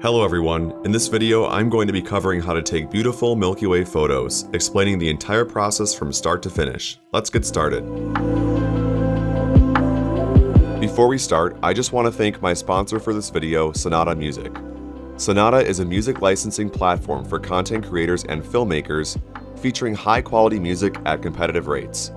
Hello everyone, in this video I'm going to be covering how to take beautiful Milky Way photos, explaining the entire process from start to finish. Let's get started. Before we start, I just want to thank my sponsor for this video, Sonata Music. Sonata is a music licensing platform for content creators and filmmakers, featuring high-quality music at competitive rates.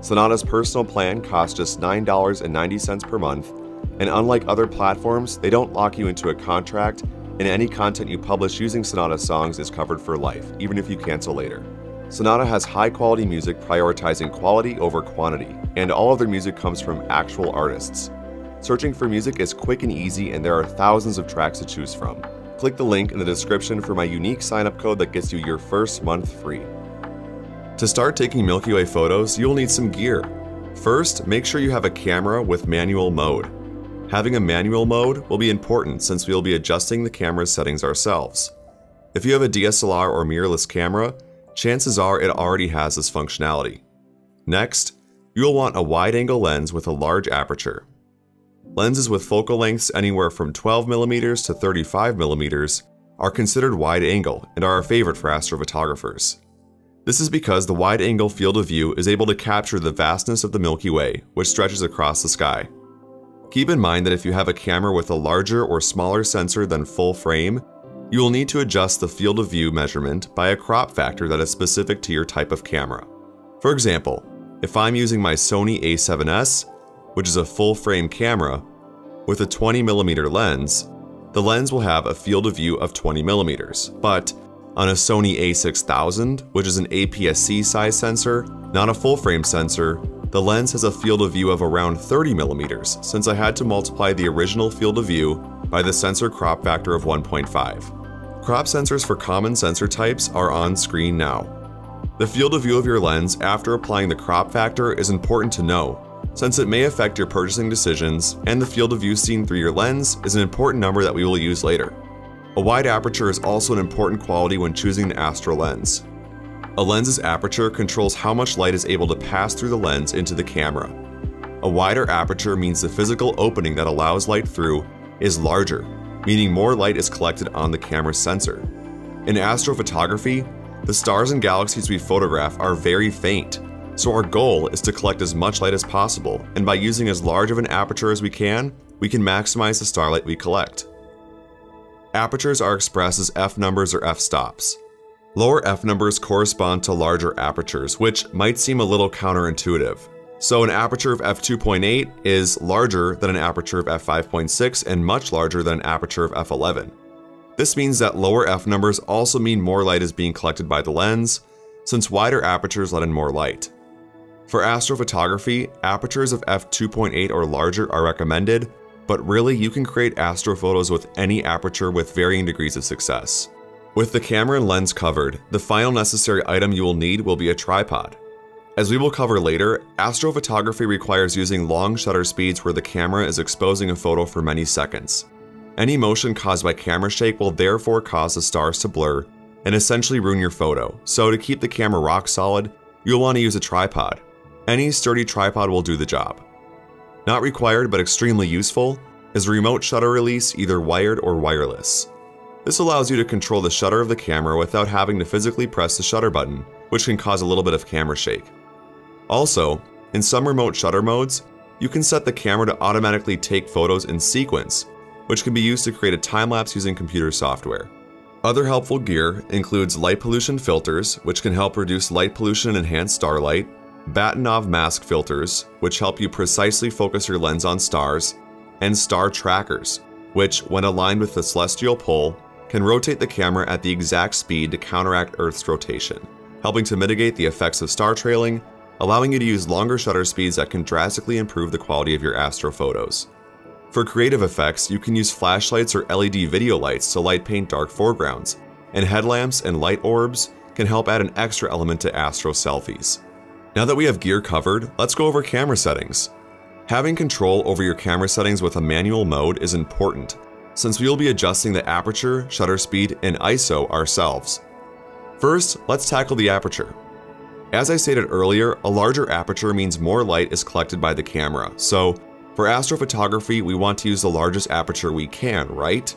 Sonata's personal plan costs just $9.90 per month, and unlike other platforms, they don't lock you into a contract, and any content you publish using Sonata songs is covered for life, even if you cancel later. Sonata has high-quality music prioritizing quality over quantity, and all of their music comes from actual artists. Searching for music is quick and easy, and there are thousands of tracks to choose from. Click the link in the description for my unique sign-up code that gets you your first month free. To start taking Milky Way photos, you'll need some gear. First, make sure you have a camera with manual mode. Having a manual mode will be important since we will be adjusting the camera's settings ourselves. If you have a DSLR or mirrorless camera, chances are it already has this functionality. Next, you'll want a wide-angle lens with a large aperture. Lenses with focal lengths anywhere from 12mm to 35mm are considered wide-angle and are a favorite for astrophotographers. This is because the wide-angle field of view is able to capture the vastness of the Milky Way, which stretches across the sky. Keep in mind that if you have a camera with a larger or smaller sensor than full frame, you will need to adjust the field of view measurement by a crop factor that is specific to your type of camera. For example, if I'm using my Sony A7S, which is a full frame camera, with a 20mm lens, the lens will have a field of view of 20mm, but on a Sony A6000, which is an APS-C size sensor, not a full frame sensor, the lens has a field of view of around 30mm, since I had to multiply the original field of view by the sensor crop factor of 1.5. Crop sensors for common sensor types are on screen now. The field of view of your lens after applying the crop factor is important to know, since it may affect your purchasing decisions, and the field of view seen through your lens is an important number that we will use later. A wide aperture is also an important quality when choosing an astro lens. A lens's aperture controls how much light is able to pass through the lens into the camera. A wider aperture means the physical opening that allows light through is larger, meaning more light is collected on the camera's sensor. In astrophotography, the stars and galaxies we photograph are very faint, so our goal is to collect as much light as possible, and by using as large of an aperture as we can maximize the starlight we collect. Apertures are expressed as f numbers or f-stops. Lower f numbers correspond to larger apertures, which might seem a little counterintuitive. So an aperture of f2.8 is larger than an aperture of f5.6 and much larger than an aperture of f11. This means that lower f numbers also mean more light is being collected by the lens, since wider apertures let in more light. For astrophotography, apertures of f2.8 or larger are recommended, but really you can create astrophotos with any aperture with varying degrees of success. With the camera and lens covered, the final necessary item you will need will be a tripod. As we will cover later, astrophotography requires using long shutter speeds where the camera is exposing a photo for many seconds. Any motion caused by camera shake will therefore cause the stars to blur and essentially ruin your photo, so to keep the camera rock solid, you'll want to use a tripod. Any sturdy tripod will do the job. Not required but extremely useful is a remote shutter release, either wired or wireless. This allows you to control the shutter of the camera without having to physically press the shutter button, which can cause a little bit of camera shake. Also, in some remote shutter modes, you can set the camera to automatically take photos in sequence, which can be used to create a time-lapse using computer software. Other helpful gear includes light pollution filters, which can help reduce light pollution and enhance starlight, Bahtinov mask filters, which help you precisely focus your lens on stars, and star trackers, which, when aligned with the celestial pole, can rotate the camera at the exact speed to counteract Earth's rotation, helping to mitigate the effects of star trailing, allowing you to use longer shutter speeds that can drastically improve the quality of your astro photos. For creative effects, you can use flashlights or LED video lights to light paint dark foregrounds, and headlamps and light orbs can help add an extra element to astro selfies. Now that we have gear covered, let's go over camera settings. Having control over your camera settings with a manual mode is important, since we will be adjusting the aperture, shutter speed, and ISO ourselves. First, let's tackle the aperture. As I stated earlier, a larger aperture means more light is collected by the camera, so for astrophotography we want to use the largest aperture we can, right?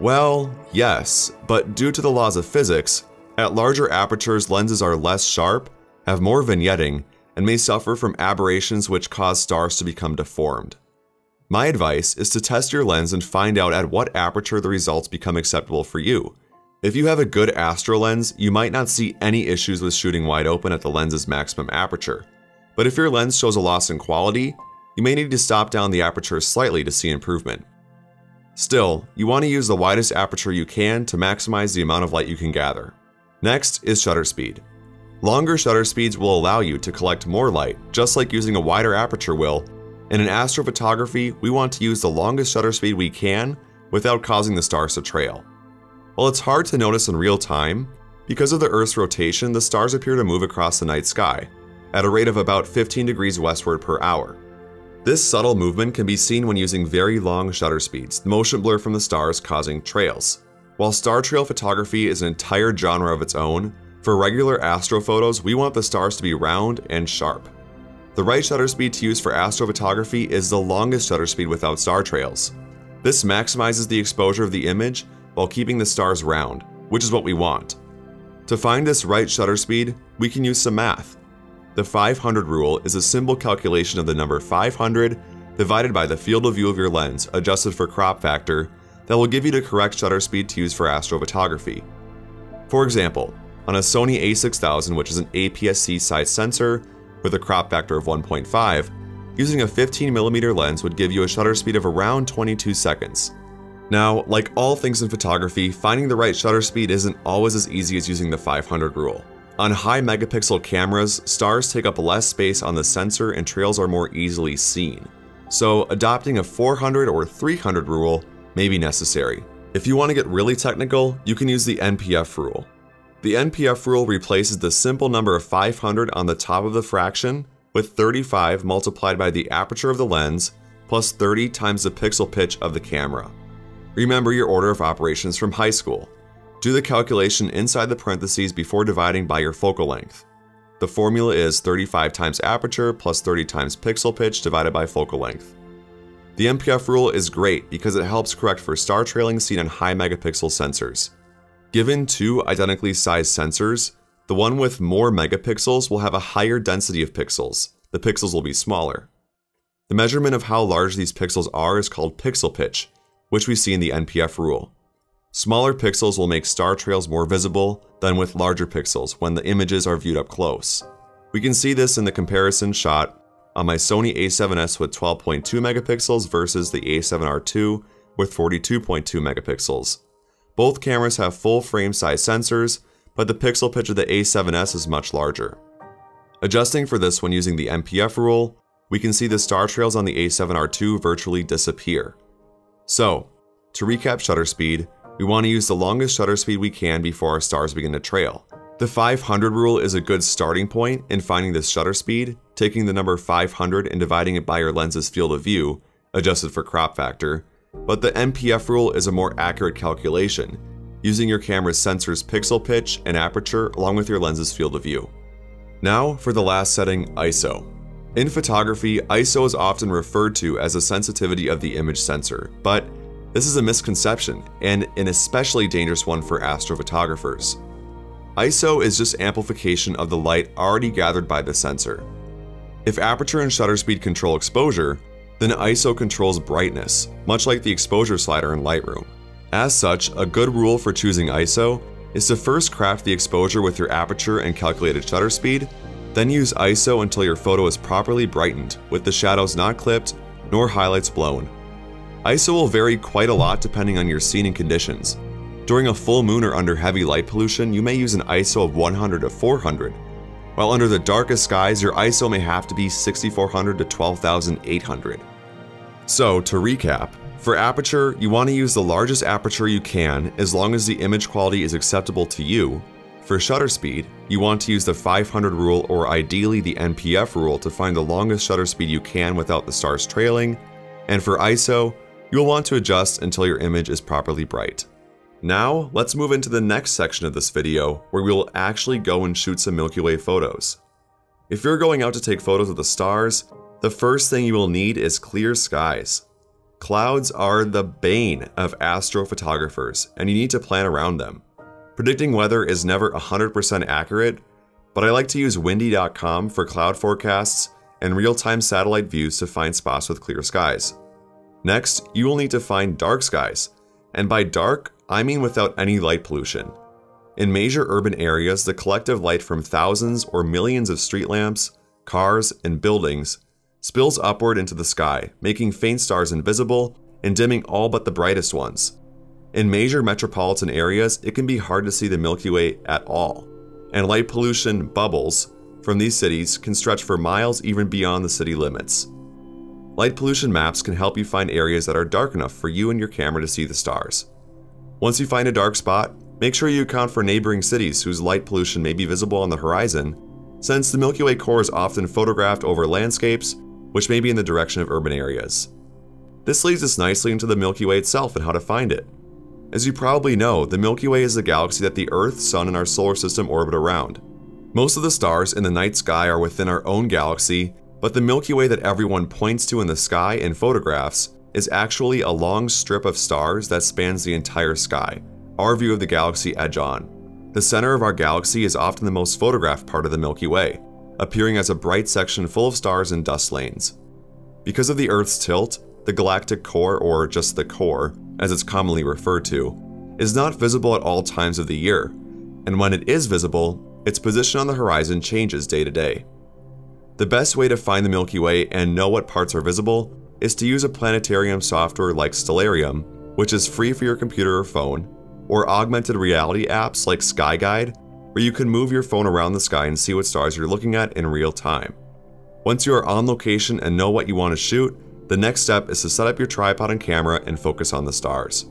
Well, yes, but due to the laws of physics, at larger apertures lenses are less sharp, have more vignetting, and may suffer from aberrations which cause stars to become deformed. My advice is to test your lens and find out at what aperture the results become acceptable for you. If you have a good astro lens, you might not see any issues with shooting wide open at the lens's maximum aperture. But if your lens shows a loss in quality, you may need to stop down the aperture slightly to see improvement. Still, you want to use the widest aperture you can to maximize the amount of light you can gather. Next is shutter speed. Longer shutter speeds will allow you to collect more light, just like using a wider aperture will, and in astrophotography, we want to use the longest shutter speed we can without causing the stars to trail. While it's hard to notice in real time, because of the Earth's rotation, the stars appear to move across the night sky at a rate of about 15 degrees westward per hour. This subtle movement can be seen when using very long shutter speeds, the motion blur from the stars causing trails. While star trail photography is an entire genre of its own, for regular astrophotos, we want the stars to be round and sharp. The right shutter speed to use for astrophotography is the longest shutter speed without star trails. This maximizes the exposure of the image while keeping the stars round, which is what we want. To find this right shutter speed, we can use some math. The 500 rule is a simple calculation of the number 500 divided by the field of view of your lens, adjusted for crop factor, that will give you the correct shutter speed to use for astrophotography. For example, on a Sony A6000, which is an APS-C size sensor with a crop factor of 1.5, using a 15mm lens would give you a shutter speed of around 22 seconds. Now, like all things in photography, finding the right shutter speed isn't always as easy as using the 500 rule. On high megapixel cameras, stars take up less space on the sensor and trails are more easily seen. So adopting a 400 or 300 rule may be necessary. If you want to get really technical, you can use the NPF rule. The NPF rule replaces the simple number of 500 on the top of the fraction with 35 multiplied by the aperture of the lens plus 30 times the pixel pitch of the camera. Remember your order of operations from high school. Do the calculation inside the parentheses before dividing by your focal length. The formula is 35 times aperture plus 30 times pixel pitch divided by focal length. The NPF rule is great because it helps correct for star trailing seen on high megapixel sensors. Given two identically sized sensors, the one with more megapixels will have a higher density of pixels. The pixels will be smaller. The measurement of how large these pixels are is called pixel pitch, which we see in the NPF rule. Smaller pixels will make star trails more visible than with larger pixels when the images are viewed up close. We can see this in the comparison shot on my Sony A7S with 12.2 megapixels versus the A7R2 with 42.2 megapixels. Both cameras have full frame size sensors, but the pixel pitch of the A7S is much larger. Adjusting for this when using the NPF rule, we can see the star trails on the A7R2 virtually disappear. So, to recap shutter speed, we want to use the longest shutter speed we can before our stars begin to trail. The 500 rule is a good starting point in finding this shutter speed, taking the number 500 and dividing it by your lens's field of view, adjusted for crop factor, but the NPF rule is a more accurate calculation, using your camera's sensor's pixel pitch and aperture along with your lens's field of view. Now for the last setting, ISO. In photography, ISO is often referred to as the sensitivity of the image sensor, but this is a misconception, and an especially dangerous one for astrophotographers. ISO is just amplification of the light already gathered by the sensor. If aperture and shutter speed control exposure, then ISO controls brightness, much like the exposure slider in Lightroom. As such, a good rule for choosing ISO is to first craft the exposure with your aperture and calculated shutter speed, then use ISO until your photo is properly brightened, with the shadows not clipped nor highlights blown. ISO will vary quite a lot depending on your scene and conditions. During a full moon or under heavy light pollution, you may use an ISO of 100 to 400, while under the darkest skies, your ISO may have to be 6400 to 12800. So, to recap, for aperture, you want to use the largest aperture you can as long as the image quality is acceptable to you. For shutter speed, you want to use the 500 rule or ideally the NPF rule to find the longest shutter speed you can without the stars trailing, and for ISO, you'll want to adjust until your image is properly bright. Now, let's move into the next section of this video where we'll actually go and shoot some Milky Way photos. If you're going out to take photos of the stars, the first thing you will need is clear skies. Clouds are the bane of astrophotographers, and you need to plan around them. Predicting weather is never 100% accurate, but I like to use windy.com for cloud forecasts and real-time satellite views to find spots with clear skies. Next, you will need to find dark skies, and by dark, I mean without any light pollution. In major urban areas, the collective light from thousands or millions of street lamps, cars, and buildings spills upward into the sky, making faint stars invisible and dimming all but the brightest ones. In major metropolitan areas, it can be hard to see the Milky Way at all, and light pollution bubbles from these cities can stretch for miles even beyond the city limits. Light pollution maps can help you find areas that are dark enough for you and your camera to see the stars. Once you find a dark spot, make sure you account for neighboring cities whose light pollution may be visible on the horizon, since the Milky Way core is often photographed over landscapes, which may be in the direction of urban areas. This leads us nicely into the Milky Way itself and how to find it. As you probably know, the Milky Way is the galaxy that the Earth, Sun, and our solar system orbit around. Most of the stars in the night sky are within our own galaxy, but the Milky Way that everyone points to in the sky and photographs is actually a long strip of stars that spans the entire sky, our view of the galaxy edge on. The center of our galaxy is often the most photographed part of the Milky Way, appearing as a bright section full of stars and dust lanes. Because of the Earth's tilt, the galactic core, or just the core, as it's commonly referred to, is not visible at all times of the year, and when it is visible, its position on the horizon changes day to day. The best way to find the Milky Way and know what parts are visible is to use a planetarium software like Stellarium, which is free for your computer or phone, or augmented reality apps like Sky Guide, where you can move your phone around the sky and see what stars you're looking at in real time. Once you are on location and know what you want to shoot, the next step is to set up your tripod and camera and focus on the stars.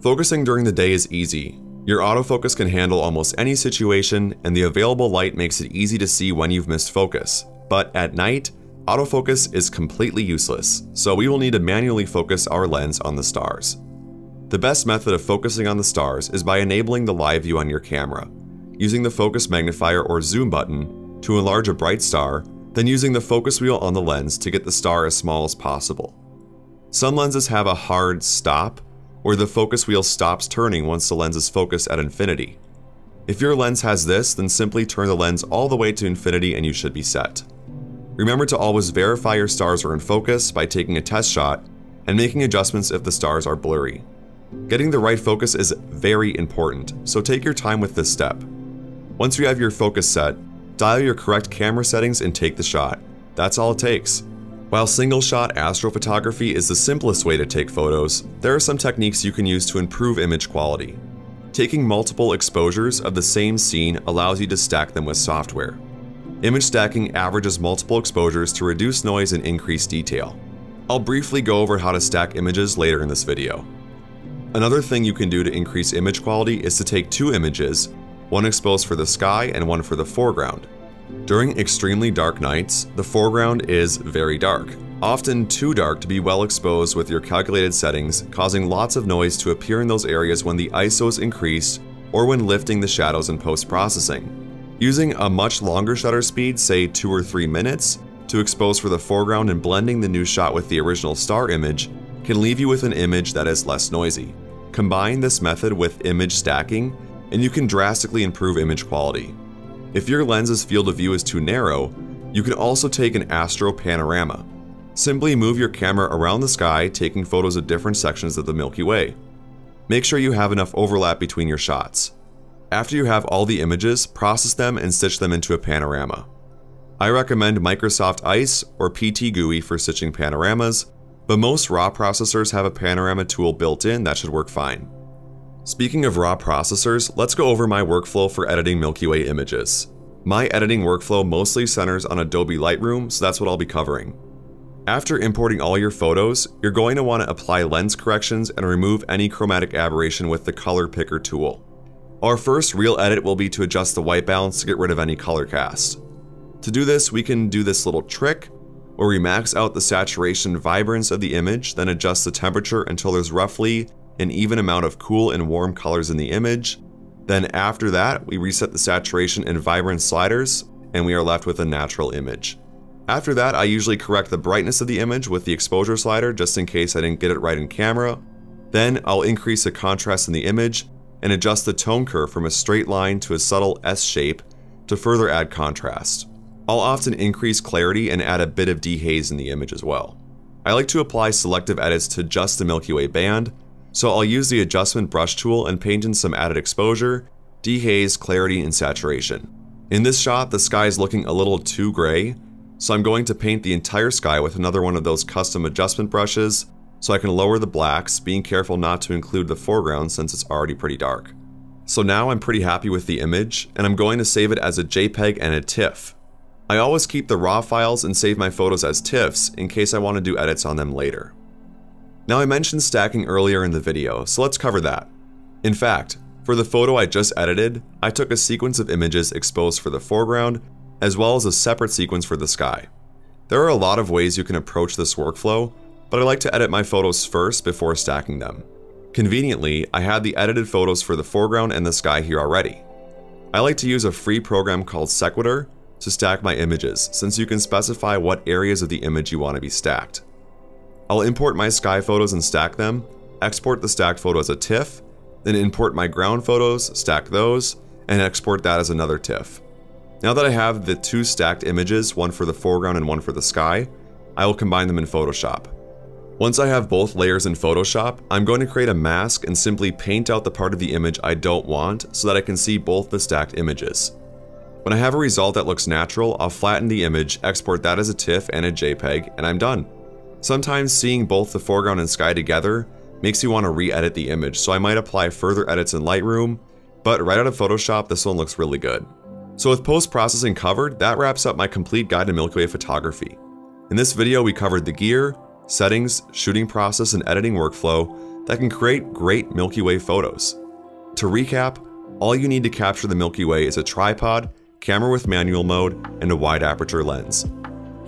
Focusing during the day is easy. Your autofocus can handle almost any situation, and the available light makes it easy to see when you've missed focus. But at night, autofocus is completely useless, so we will need to manually focus our lens on the stars. The best method of focusing on the stars is by enabling the live view on your camera, using the focus magnifier or zoom button to enlarge a bright star, then using the focus wheel on the lens to get the star as small as possible. Some lenses have a hard stop, where the focus wheel stops turning once the lens is focused at infinity. If your lens has this, then simply turn the lens all the way to infinity and you should be set. Remember to always verify your stars are in focus by taking a test shot and making adjustments if the stars are blurry. Getting the right focus is very important, so take your time with this step. Once you have your focus set, dial your correct camera settings and take the shot. That's all it takes. While single-shot astrophotography is the simplest way to take photos, there are some techniques you can use to improve image quality. Taking multiple exposures of the same scene allows you to stack them with software. Image stacking averages multiple exposures to reduce noise and increase detail. I'll briefly go over how to stack images later in this video. Another thing you can do to increase image quality is to take two images, one exposed for the sky and one for the foreground. During extremely dark nights, the foreground is very dark, often too dark to be well exposed with your calculated settings, causing lots of noise to appear in those areas when the ISO is increased or when lifting the shadows in post-processing. Using a much longer shutter speed, say 2 or 3 minutes, to expose for the foreground and blending the new shot with the original star image can leave you with an image that is less noisy. Combine this method with image stacking and you can drastically improve image quality. If your lens's field of view is too narrow, you can also take an astro panorama. Simply move your camera around the sky, taking photos of different sections of the Milky Way. Make sure you have enough overlap between your shots. After you have all the images, process them and stitch them into a panorama. I recommend Microsoft ICE or PTGui for stitching panoramas, but most RAW processors have a panorama tool built in that should work fine. Speaking of RAW processors, let's go over my workflow for editing Milky Way images. My editing workflow mostly centers on Adobe Lightroom, so that's what I'll be covering. After importing all your photos, you're going to want to apply lens corrections and remove any chromatic aberration with the color picker tool. Our first real edit will be to adjust the white balance to get rid of any color cast. To do this, we can do this little trick where we max out the saturation and vibrance of the image, then adjust the temperature until there's roughly an even amount of cool and warm colors in the image. Then after that, we reset the saturation and vibrance sliders and we are left with a natural image. After that, I usually correct the brightness of the image with the exposure slider just in case I didn't get it right in camera. Then I'll increase the contrast in the image and adjust the tone curve from a straight line to a subtle S shape to further add contrast. I'll often increase clarity and add a bit of dehaze in the image as well. I like to apply selective edits to just the Milky Way band, so I'll use the adjustment brush tool and paint in some added exposure, dehaze, clarity, and saturation. In this shot, the sky is looking a little too gray, so I'm going to paint the entire sky with another one of those custom adjustment brushes so I can lower the blacks, being careful not to include the foreground since it's already pretty dark. So now I'm pretty happy with the image, and I'm going to save it as a JPEG and a TIFF. I always keep the raw files and save my photos as TIFFs in case I want to do edits on them later. Now I mentioned stacking earlier in the video, so let's cover that. In fact, for the photo I just edited, I took a sequence of images exposed for the foreground, as well as a separate sequence for the sky. There are a lot of ways you can approach this workflow, but I like to edit my photos first before stacking them. Conveniently, I had the edited photos for the foreground and the sky here already. I like to use a free program called Sequator to stack my images, since you can specify what areas of the image you want to be stacked. I'll import my sky photos and stack them, export the stacked photo as a TIFF, then import my ground photos, stack those, and export that as another TIFF. Now that I have the two stacked images, one for the foreground and one for the sky, I will combine them in Photoshop. Once I have both layers in Photoshop, I'm going to create a mask and simply paint out the part of the image I don't want so that I can see both the stacked images. When I have a result that looks natural, I'll flatten the image, export that as a TIFF and a JPEG, and I'm done. Sometimes seeing both the foreground and sky together makes you want to re-edit the image, so I might apply further edits in Lightroom, but right out of Photoshop, this one looks really good. So with post-processing covered, that wraps up my complete guide to Milky Way photography. In this video, we covered the gear, settings, shooting process, and editing workflow that can create great Milky Way photos. To recap, all you need to capture the Milky Way is a tripod, camera with manual mode, and a wide aperture lens.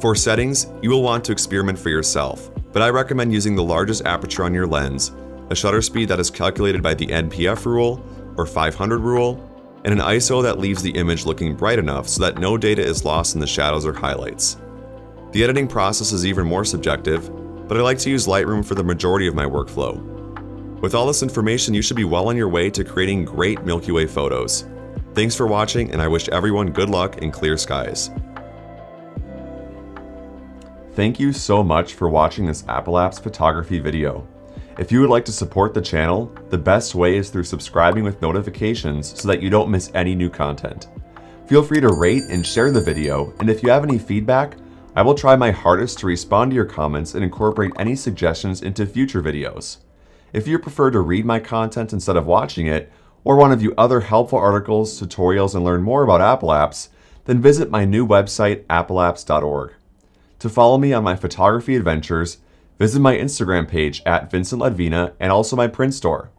For settings, you will want to experiment for yourself, but I recommend using the largest aperture on your lens, a shutter speed that is calculated by the NPF rule or 500 rule, and an ISO that leaves the image looking bright enough so that no data is lost in the shadows or highlights. The editing process is even more subjective, but I like to use Lightroom for the majority of my workflow. With all this information, you should be well on your way to creating great Milky Way photos. Thanks for watching, and I wish everyone good luck and clear skies. Thank you so much for watching this Apalapse photography video. If you would like to support the channel, the best way is through subscribing with notifications so that you don't miss any new content. Feel free to rate and share the video, and if you have any feedback, I will try my hardest to respond to your comments and incorporate any suggestions into future videos. If you prefer to read my content instead of watching it, or want to view other helpful articles, tutorials, and learn more about Apalapse, then visit my new website, apalapse.org. To follow me on my photography adventures, visit my Instagram page at vincentladvina and also my print store.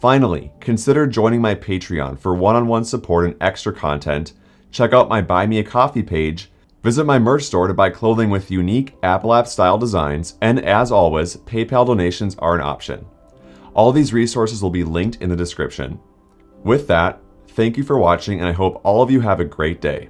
Finally, consider joining my Patreon for one-on-one support and extra content, check out my Buy Me a Coffee page, visit my merch store to buy clothing with unique Apalapse-style designs, and as always, PayPal donations are an option. All these resources will be linked in the description. With that, thank you for watching, and I hope all of you have a great day.